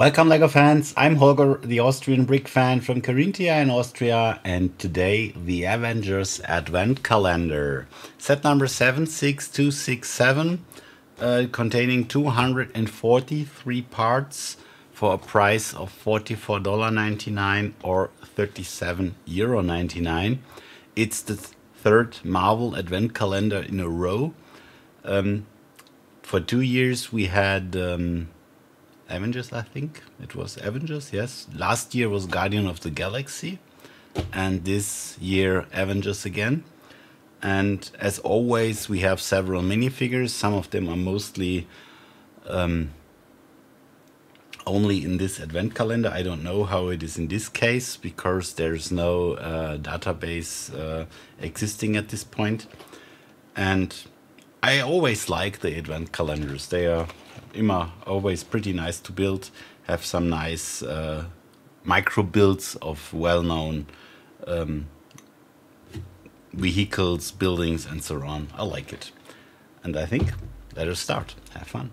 Welcome LEGO fans, I'm Holger, the Austrian brick fan from Carinthia in Austria, and today the Avengers Advent Calendar. Set number 76267, containing 243 parts for a price of $44.99 or €37.99. It's the third Marvel Advent Calendar in a row. For 2 years we had Avengers, I think. It was Avengers, yes. Last year was Guardian of the Galaxy, and this year Avengers again. And as always, we have several minifigures. Some of them are mostly only in this advent calendar. I don't know how it is in this case, because there's no database existing at this point. And I always like the advent calendars. They are always pretty nice to build, have some nice micro builds of well-known vehicles, buildings, and so on. I like it. And I think let us start. Have fun.